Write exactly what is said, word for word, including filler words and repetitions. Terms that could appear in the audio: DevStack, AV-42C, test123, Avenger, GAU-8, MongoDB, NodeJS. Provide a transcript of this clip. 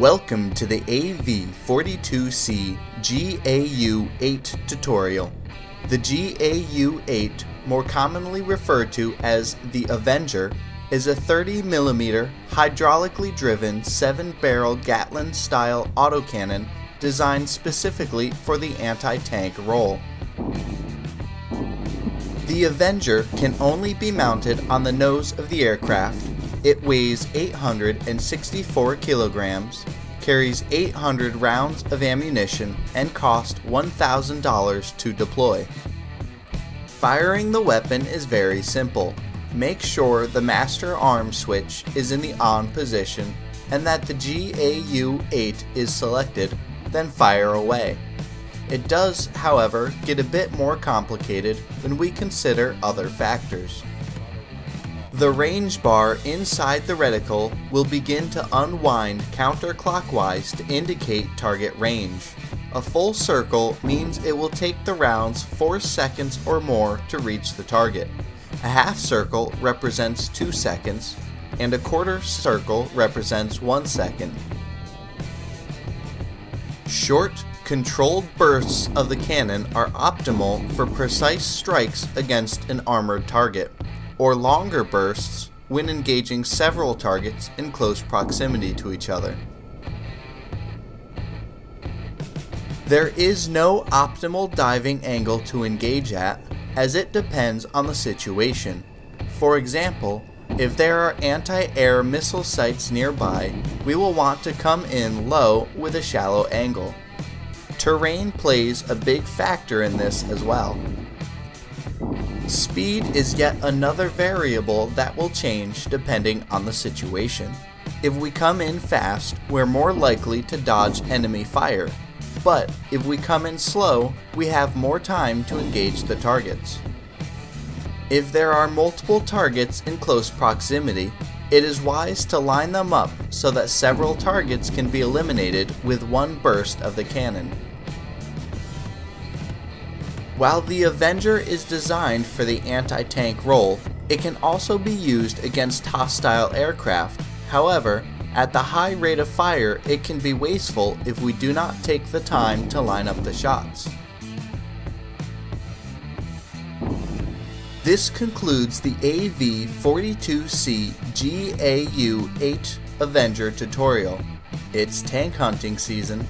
Welcome to the A V forty-two C G A U eight tutorial. The G A U eight, more commonly referred to as the Avenger, is a thirty millimeter hydraulically driven seven barrel Gatlin-style autocannon designed specifically for the anti-tank role. The Avenger can only be mounted on the nose of the aircraft. It weighs eight hundred sixty-four kilograms, carries eight hundred rounds of ammunition, and costs one thousand dollars to deploy. Firing the weapon is very simple. Make sure the master arm switch is in the on position and that the G A U eight is selected, then fire away. It does, however, get a bit more complicated when we consider other factors. The range bar inside the reticle will begin to unwind counterclockwise to indicate target range. A full circle means it will take the rounds four seconds or more to reach the target. A half circle represents two seconds, and a quarter circle represents one second. Short, controlled bursts of the cannon are optimal for precise strikes against an armored target, or longer bursts when engaging several targets in close proximity to each other. There is no optimal diving angle to engage at, as it depends on the situation. For example, if there are anti-air missile sites nearby, we will want to come in low with a shallow angle. Terrain plays a big factor in this as well. Speed is yet another variable that will change depending on the situation. If we come in fast, we're more likely to dodge enemy fire, but if we come in slow, we have more time to engage the targets. If there are multiple targets in close proximity, it is wise to line them up so that several targets can be eliminated with one burst of the cannon. While the Avenger is designed for the anti-tank role, it can also be used against hostile aircraft. However, at the high rate of fire, it can be wasteful if we do not take the time to line up the shots. This concludes the A V forty-two C G A U eight Avenger tutorial. It's tank hunting season.